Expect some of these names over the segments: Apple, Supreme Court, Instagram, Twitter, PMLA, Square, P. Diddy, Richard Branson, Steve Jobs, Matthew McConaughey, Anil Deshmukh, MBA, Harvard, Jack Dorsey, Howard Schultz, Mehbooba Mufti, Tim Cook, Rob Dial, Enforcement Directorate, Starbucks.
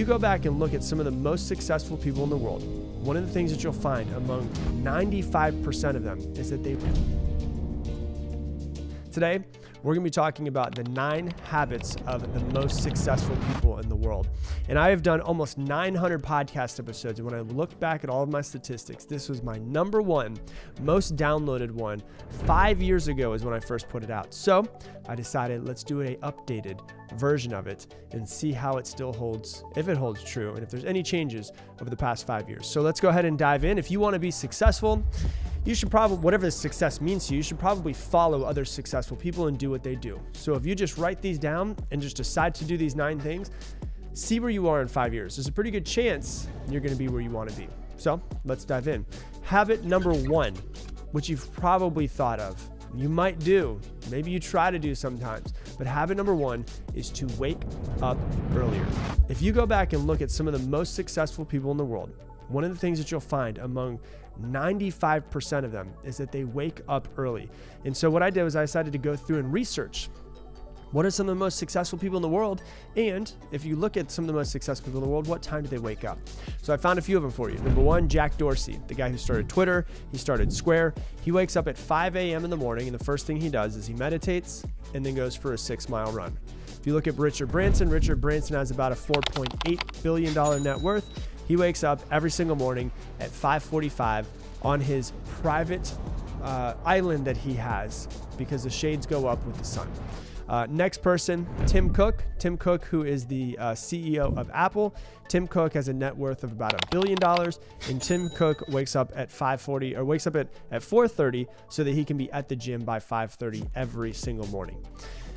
you go back and look at some of the most successful people in the world, one of the things that you'll find among 95% of them is that they... Today, we're going to be talking about the 9 habits of the most successful people in the world. And I have done almost 900 podcast episodes. And when I look back at all of my statistics, this was my number one most downloaded one. 5 years ago is when I first put it out. So I decided let's do an updated version of it and see how it still holds, if it holds true, and if there's any changes over the past 5 years. So let's go ahead and dive in. If you want to be successful, you should probably, whatever success means to you, you should probably follow other successful people and do what they do. So if you just write these down and just decide to do these 9 things, see where you are in 5 years. There's a pretty good chance you're going to be where you want to be. So let's dive in. Habit number one, which you've probably thought of, you might do, maybe you try to do sometimes, but habit number one is to wake up earlier. If you go back and look at some of the most successful people in the world, one of the things that you'll find among 95% of them is that they wake up early. And so what I did was I decided to go through and research what are some of the most successful people in the world, and if you look at some of the most successful people in the world, what time do they wake up? So I found a few of them for you. Number one, Jack Dorsey, the guy who started Twitter, he started Square. He wakes up at 5 a.m. in the morning, and the first thing he does is he meditates and then goes for a 6-mile run. If you look at Richard Branson, Richard Branson has about a $4.8 billion net worth. He wakes up every single morning at 5:45 on his private island that he has because the shades go up with the sun. Next person, Tim Cook. Tim Cook, who is the CEO of Apple. Tim Cook has a net worth of about $1 billion, and Tim Cook wakes up at 5:40 or wakes up at 4:30 so that he can be at the gym by 5:30 every single morning.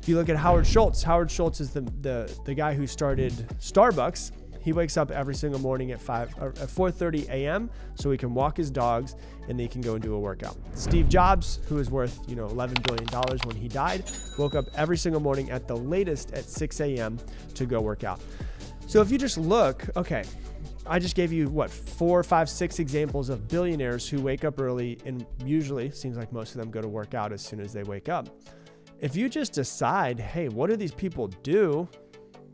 If you look at Howard Schultz, Howard Schultz is the guy who started Starbucks. He wakes up every single morning at 4:30 a.m. so he can walk his dogs and they can go and do a workout. Steve Jobs, who is worth, you know, $11 billion when he died, woke up every single morning at the latest at 6 a.m. to go work out. So if you just look, okay, I just gave you what, 4, 5, 6 examples of billionaires who wake up early, and usually seems like most of them go to work out as soon as they wake up. If you just decide, hey, what do these people do?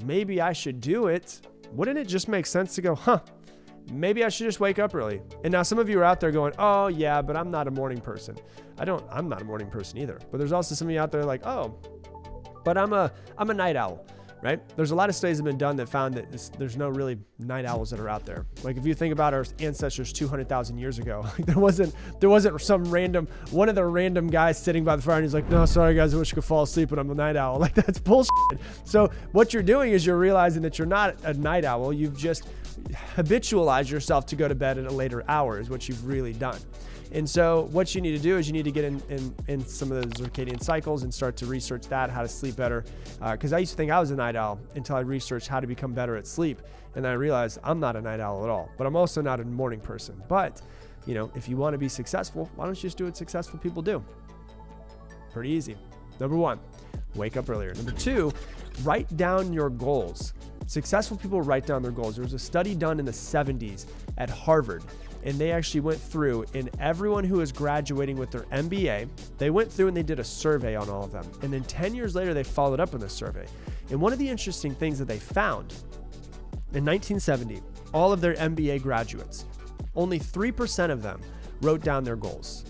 Maybe I should do it. Wouldn't it just make sense to go, huh, maybe I should just wake up early? And now some of you are out there going, oh yeah, but I'm not a morning person. I'm not a morning person either. But there's also some of you out there like, oh, but I'm a night owl, right? There's a lot of studies that have been done that found that there's no really night owls that are out there. Like if you think about our ancestors 200,000 years ago, like there wasn't some random, one of the random guys sitting by the fire and he's like, no, sorry guys, I wish I could fall asleep, but I'm a night owl. Like that's bullshit. So what you're doing is you're realizing that you're not a night owl. You've just habitualized yourself to go to bed at a later hour is what you've really done. And so what you need to do is you need to get in some of those circadian cycles and start to research that, how to sleep better. Because I used to think I was a night owl until I researched how to become better at sleep. And I realized I'm not a night owl at all, but I'm also not a morning person. But, you know, if you want to be successful, why don't you just do what successful people do? Pretty easy. Number one, wake up earlier. Number two, write down your goals. Successful people write down their goals. There was a study done in the 70s at Harvard, and they actually went through, and everyone who was graduating with their MBA, they went through and they did a survey on all of them. And then 10 years later, they followed up on the survey. And one of the interesting things that they found, in 1970, all of their MBA graduates, only 3% of them wrote down their goals,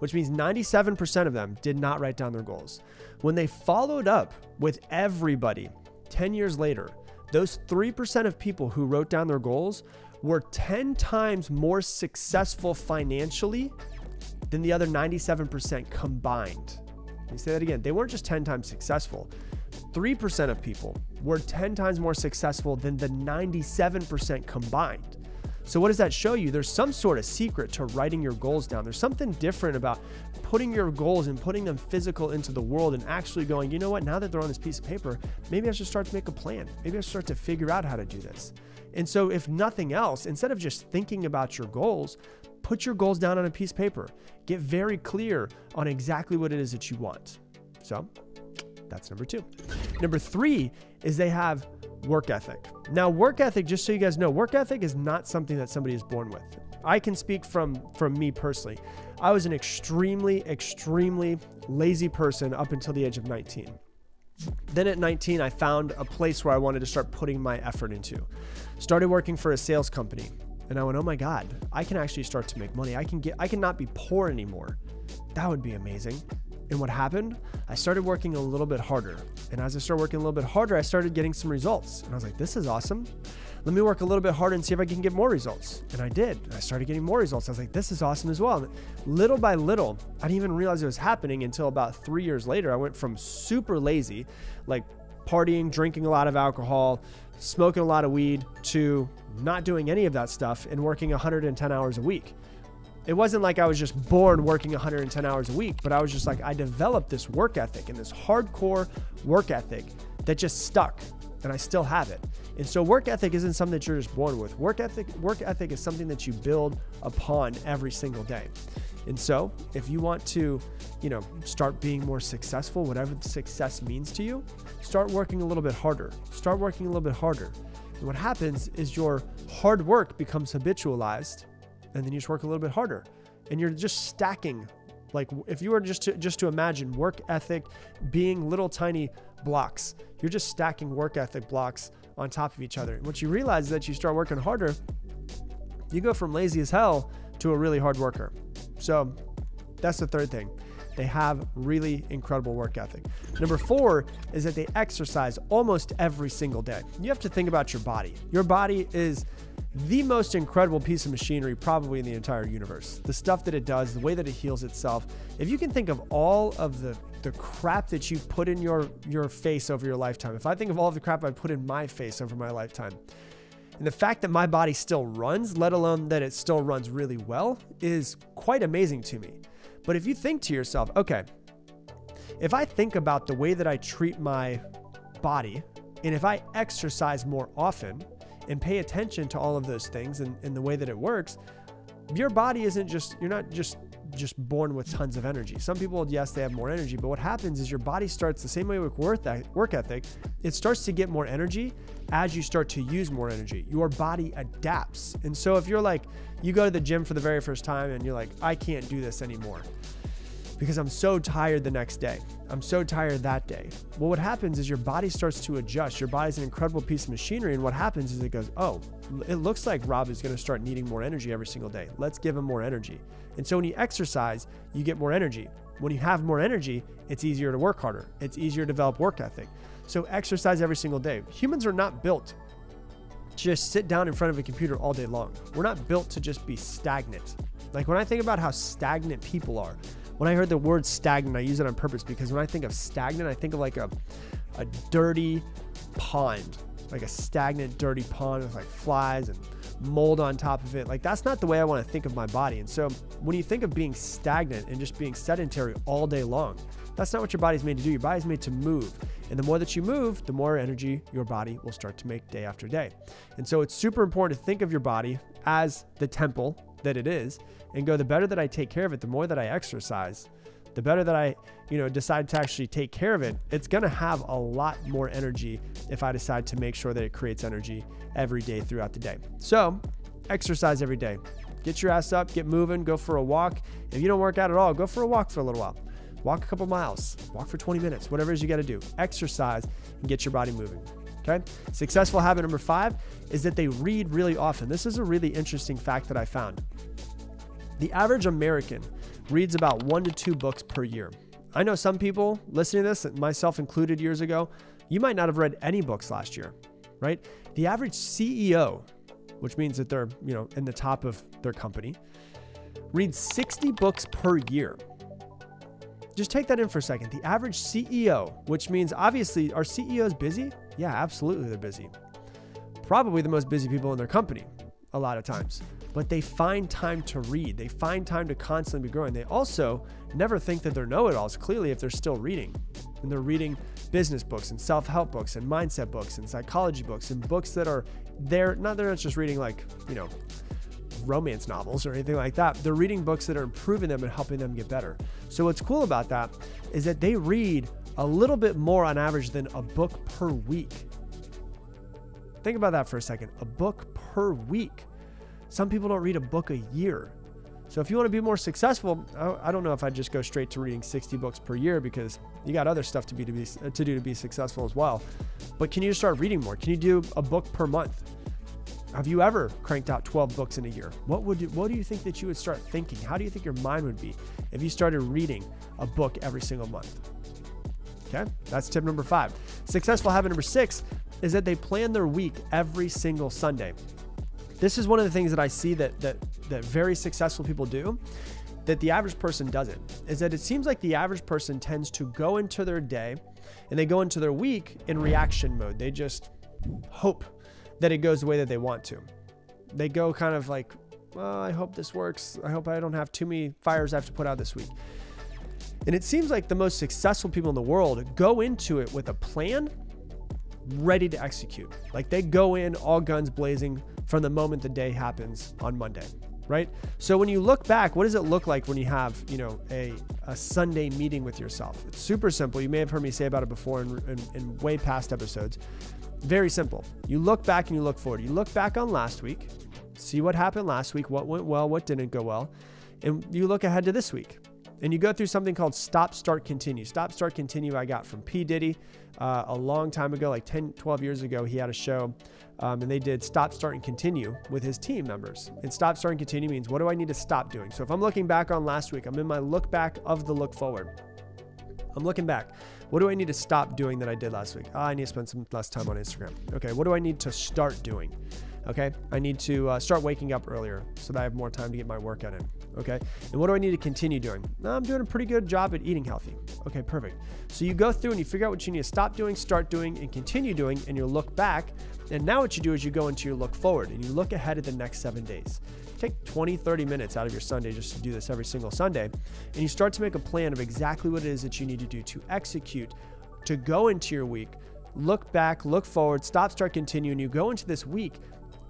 which means 97% of them did not write down their goals. When they followed up with everybody 10 years later, those 3% of people who wrote down their goals were 10 times more successful financially than the other 97% combined. Let me say that again. They weren't just 10 times successful. 3% of people were 10 times more successful than the 97% combined. So what does that show you? There's some sort of secret to writing your goals down. There's something different about putting your goals and putting them physical into the world and actually going, you know what, now that they're on this piece of paper, maybe I should start to make a plan. Maybe I should start to figure out how to do this. And so if nothing else, instead of just thinking about your goals, put your goals down on a piece of paper. Get very clear on exactly what it is that you want. So that's number two. Number three is they have work ethic. Now, work ethic, just so you guys know, work ethic is not something that somebody is born with. I can speak from me personally. I was an extremely lazy person up until the age of 19. Then at 19, I found a place where I wanted to start putting my effort into. Started working for a sales company, and I went, oh my God, I can actually start to make money. I can not be poor anymore. That would be amazing. And what happened? I started working a little bit harder. And as I started working a little bit harder, I started getting some results. And I was like, this is awesome. Let me work a little bit harder and see if I can get more results. And I did. I started getting more results. I was like, this is awesome as well. And little by little, I didn't even realize it was happening until about 3 years later. I went from super lazy, like partying, drinking a lot of alcohol, smoking a lot of weed, to not doing any of that stuff and working 110 hours a week. It wasn't like I was just born working 110 hours a week, but I was just like, I developed this work ethic and this hardcore work ethic that just stuck. And I still have it. And so work ethic isn't something that you're just born with. Work ethic is something that you build upon every single day. And so if you want to, start being more successful, whatever success means to you, start working a little bit harder. Start working a little bit harder. And what happens is your hard work becomes habitualized, and then you just work a little bit harder, and you're just stacking. Like if you were just to imagine work ethic being little tiny blocks, you're just stacking work ethic blocks on top of each other. And what you realize is that you start working harder, you go from lazy as hell to a really hard worker. So that's the third thing. They have really incredible work ethic. Number four is that they exercise almost every single day. You have to think about your body. Your body is the most incredible piece of machinery probably in the entire universe. The stuff that it does, the way that it heals itself. If you can think of all of the crap that you put in your face over your lifetime, if I think of all of the crap I put in my face over my lifetime, and the fact that my body still runs, let alone that it still runs really well, is quite amazing to me. But if you think to yourself, okay, if I think about the way that I treat my body, and if I exercise more often, and pay attention to all of those things and the way that it works, your body isn't just, you're not just born with tons of energy. Some people, yes, they have more energy, but what happens is your body starts the same way with work ethic. It starts to get more energy as you start to use more energy. Your body adapts. And so if you're like, you go to the gym for the very first time and you're like, I can't do this anymore because I'm so tired the next day. I'm so tired that day. Well, what happens is your body starts to adjust. Your body's an incredible piece of machinery. And what happens is it goes, oh, it looks like Rob is gonna start needing more energy every single day. Let's give him more energy. And so when you exercise, you get more energy. When you have more energy, it's easier to work harder. It's easier to develop work ethic. So exercise every single day. Humans are not built to just sit down in front of a computer all day long. We're not built to just be stagnant. Like when I think about how stagnant people are, when I heard the word stagnant, I use it on purpose because when I think of stagnant, I think of like a dirty pond, like a stagnant, dirty pond with like flies and mold on top of it. Like that's not the way I want to think of my body. And so when you think of being stagnant and just being sedentary all day long, that's not what your body's made to do. Your body's made to move. And the more that you move, the more energy your body will start to make day after day. And so it's super important to think of your body as the temple that it is, and go, the better that I take care of it, the more that I exercise, the better that I, decide to actually take care of it, it's going to have a lot more energy if I decide to make sure that it creates energy every day throughout the day. So exercise every day, get your ass up, get moving, go for a walk. If you don't work out at all, go for a walk for a little while, walk a couple miles, walk for 20 minutes, whatever it is you got to do, exercise and get your body moving. Okay. Successful habit number 5 is that they read really often. This is a really interesting fact that I found. The average American reads about 1 to 2 books per year. I know some people listening to this, myself included years ago, you might not have read any books last year, right? The average CEO, which means that they're, in the top of their company, reads 60 books per year. Just take that in for a second. The average CEO, which means obviously, are CEOs busy? Yeah, absolutely they're busy. Probably the most busy people in their company a lot of times, but they find time to read. They find time to constantly be growing. They also never think that they're know-it-alls, clearly, if they're still reading. And they're reading business books and self-help books and mindset books and psychology books and books that are there. They're not just reading like, romance novels or anything like that. They're reading books that are improving them and helping them get better. So what's cool about that is that they read a little bit more on average than a book per week. Think about that for a second. A book per week. Some people don't read a book a year. So if you want to be more successful, I don't know if I'd just go straight to reading 60 books per year, because you got other stuff to do to be successful as well. But can you just start reading more? Can you do a book per month? Have you ever cranked out 12 books in a year? What do you think that you would start thinking? How do you think your mind would be if you started reading a book every single month? Okay, that's tip number 5. Successful habit number 6 is that they plan their week every single Sunday. This is one of the things that I see that very successful people do that the average person doesn't, is that it seems like the average person tends to go into their day and they go into their week in reaction mode. They just hope that it goes the way that they want to. They go kind of like, well, I hope this works. I hope I don't have too many fires I have to put out this week. And it seems like the most successful people in the world go into it with a plan ready to execute. Like they go in all guns blazing from the moment the day happens on Monday, right? So when you look back, what does it look like when you have, you know, a Sunday meeting with yourself? It's super simple. You may have heard me say about it before in way past episodes. Very simple. You look back and you look forward. You look back on last week, see what happened last week, what went well, what didn't go well, and you look ahead to this week. And you go through something called stop, start, continue. Stop, start, continue I got from P. Diddy a long time ago, like 10, 12 years ago. He had a show and they did stop, start, and continue with his team members. And stop, start, and continue means what do I need to stop doing? So if I'm looking back on last week, I'm in my look back of the look forward. I'm looking back. What do I need to stop doing that I did last week? I need to spend some less time on Instagram. Okay, what do I need to start doing? Okay, I need to start waking up earlier so that I have more time to get my workout in. Okay, and what do I need to continue doing? I'm doing a pretty good job at eating healthy. Okay, perfect. So you go through and you figure out what you need to stop doing, start doing, and continue doing, and you look back. And now what you do is you go into your look forward and you look ahead at the next 7 days. Take 20, 30 minutes out of your Sunday just to do this every single Sunday. And you start to make a plan of exactly what it is that you need to do to execute, to go into your week, look back, look forward, stop, start, continue. And you go into this week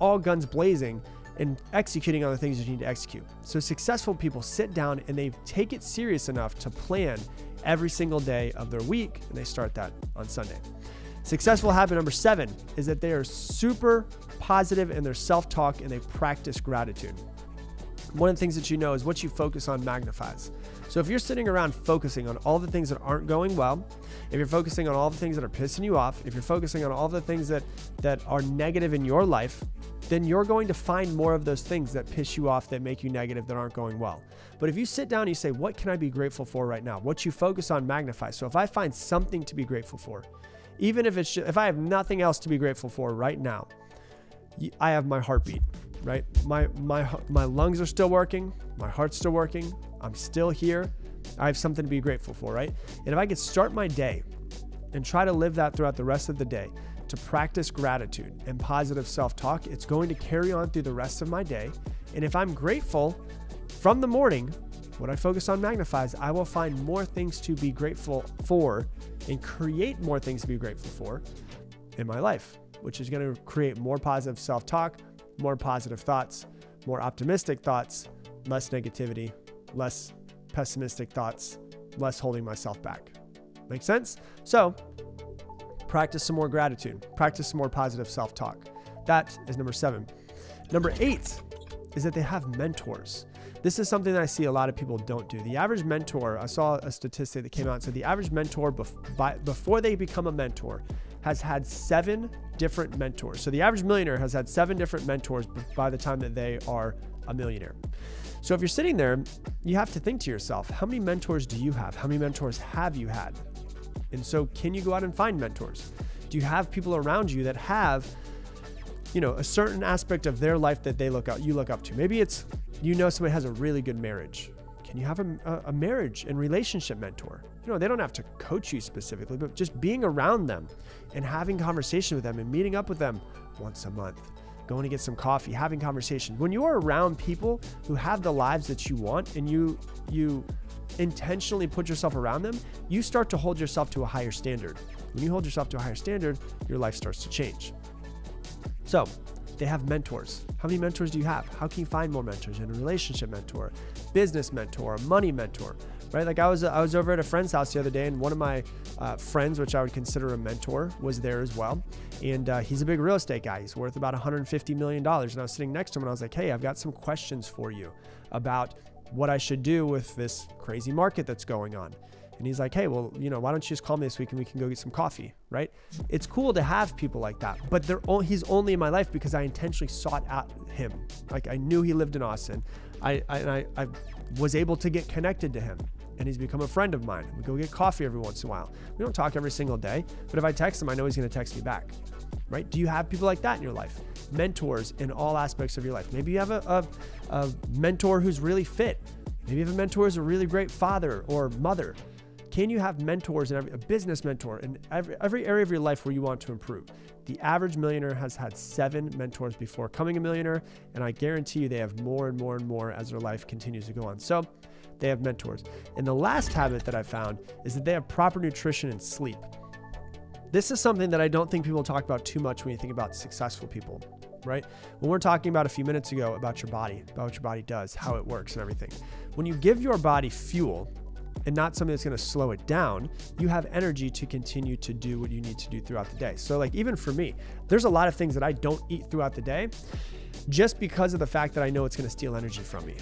all guns blazing and executing on the things that you need to execute. So successful people sit down and they take it serious enough to plan every single day of their week, and they start that on Sunday. Successful habit number 7 is that they are super positive in their self-talk and they practice gratitude. One of the things that you know is what you focus on magnifies. So if you're sitting around focusing on all the things that aren't going well, if you're focusing on all the things that are pissing you off, if you're focusing on all the things that are negative in your life, then you're going to find more of those things that piss you off, that make you negative, that aren't going well. But if you sit down and you say, what can I be grateful for right now? What you focus on magnifies. So if I find something to be grateful for, even if it's just, if I have nothing else to be grateful for right now, I have my heartbeat, right? My lungs are still working. My heart's still working. I'm still here. I have something to be grateful for, right? And if I could start my day and try to live that throughout the rest of the day, to practice gratitude and positive self-talk, it's going to carry on through the rest of my day. And if I'm grateful from the morning, what I focus on magnifies, I will find more things to be grateful for and create more things to be grateful for in my life, which is going to create more positive self-talk, more positive thoughts, more optimistic thoughts, less negativity, less pessimistic thoughts, less holding myself back. Make sense? So practice some more gratitude, practice some more positive self-talk. That is number 7. Number 8 is that they have mentors. This is something that I see a lot of people don't do. The average mentor, I saw a statistic that came out and said the average mentor before they become a mentor has had 7 different mentors. So the average millionaire has had 7 different mentors by the time that they are a millionaire. So if you're sitting there, you have to think to yourself, how many mentors do you have? How many mentors have you had? And so can you go out and find mentors? Do you have people around you that have, you know, a certain aspect of their life that they look up to? Maybe it's, you know, somebody has a really good marriage. Can you have a marriage and relationship mentor? You know, they don't have to coach you specifically, but just being around them and having conversation with them and meeting up with them once a month, going to get some coffee, having conversation. When you are around people who have the lives that you want and you intentionally put yourself around them, you start to hold yourself to a higher standard. When you hold yourself to a higher standard, your life starts to change. So they have mentors. How many mentors do you have? How can you find more mentors? And a relationship mentor, business mentor, money mentor, right? Like I was over at a friend's house the other day, and one of my friends, which I would consider a mentor, was there as well. And he's a big real estate guy. He's worth about $150 million. And I was sitting next to him and I was like, hey, I've got some questions for you about what I should do with this crazy market that's going on. And he's like, hey, well, you know, why don't you just call me this week and we can go get some coffee, right? It's cool to have people like that, but they're he's only in my life because I intentionally sought out him. Like, I knew he lived in Austin. I was able to get connected to him, and he's become a friend of mine. We go get coffee every once in a while. We don't talk every single day, but if I text him, I know he's gonna text me back, right? Do you have people like that in your life? Mentors in all aspects of your life. Maybe you have a mentor who's really fit. Maybe you have a mentor who's a really great father or mother. Can you have mentors, a business mentor in every area of your life where you want to improve? The average millionaire has had 7 mentors before becoming a millionaire, and I guarantee you they have more and more and more as their life continues to go on. So they have mentors. And the last habit that I found is that they have proper nutrition and sleep. This is something that I don't think people talk about too much when you think about successful people, right? When we're talking about a few minutes ago about your body, about what your body does, how it works and everything. When you give your body fuel, and not something that's going to slow it down, you have energy to continue to do what you need to do throughout the day. So like, even for me, there's a lot of things that I don't eat throughout the day just because of the fact that I know it's going to steal energy from me,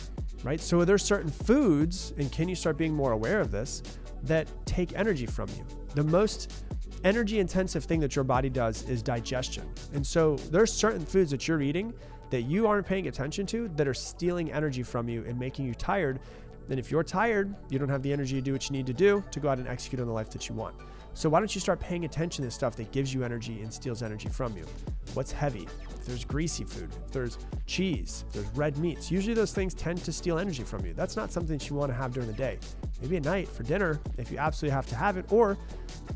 right? So there's certain foods, and can you start being more aware of this, that take energy from you? The most energy intensive thing that your body does is digestion. And so there's certain foods that you're eating that you aren't paying attention to that are stealing energy from you and making you tired. Then if you're tired, you don't have the energy to do what you need to do to go out and execute on the life that you want. So why don't you start paying attention to the stuff that gives you energy and steals energy from you? What's heavy? If there's greasy food, if there's cheese, if there's red meats, usually those things tend to steal energy from you. That's not something that you want to have during the day. Maybe at night for dinner, if you absolutely have to have it, or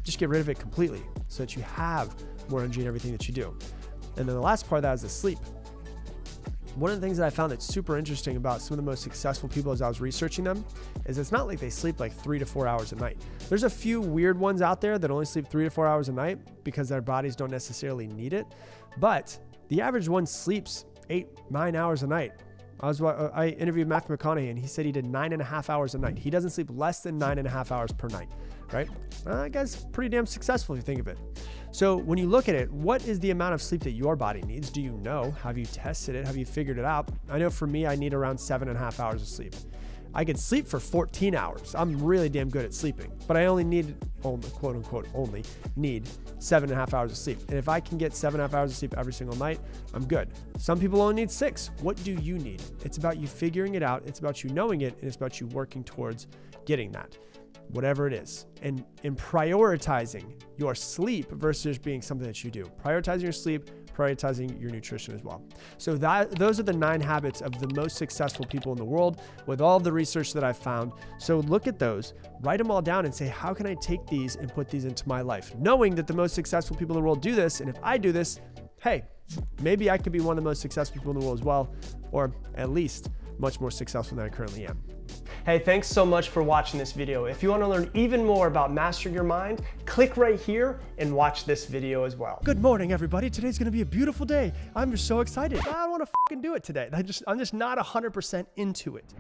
just get rid of it completely so that you have more energy in everything that you do. And then the last part of that is the sleep. One of the things that I found that's super interesting about some of the most successful people as I was researching them is it's not like they sleep like 3 to 4 hours a night. There's a few weird ones out there that only sleep 3 to 4 hours a night because their bodies don't necessarily need it. But the average one sleeps 8, 9 hours a night. I interviewed Matthew McConaughey, and he said he did 9.5 hours a night. He doesn't sleep less than 9.5 hours per night, right? That guy's pretty damn successful if you think of it. So when you look at it, what is the amount of sleep that your body needs? Do you know? Have you tested it? Have you figured it out? I know for me, I need around 7.5 hours of sleep. I could sleep for 14 hours. I'm really damn good at sleeping, but I only need, quote unquote, only need 7.5 hours of sleep. And if I can get 7.5 hours of sleep every single night, I'm good. Some people only need 6. What do you need? It's about you figuring it out. It's about you knowing it, and it's about you working towards getting that, whatever it is. And in prioritizing your sleep versus being something that you do, prioritizing your sleep, prioritizing your nutrition as well. So those are the 9 habits of the most successful people in the world with all the research that I've found. So look at those, write them all down and say, how can I take these and put these into my life? Knowing that the most successful people in the world do this. And if I do this, hey, maybe I could be one of the most successful people in the world as well, or at least much more successful than I currently am. Hey, thanks so much for watching this video. If you want to learn even more about mastering your mind, click right here and watch this video as well. Good morning, everybody. Today's going to be a beautiful day. I'm just so excited. I don't want to fucking do it today. I'm just not 100% into it.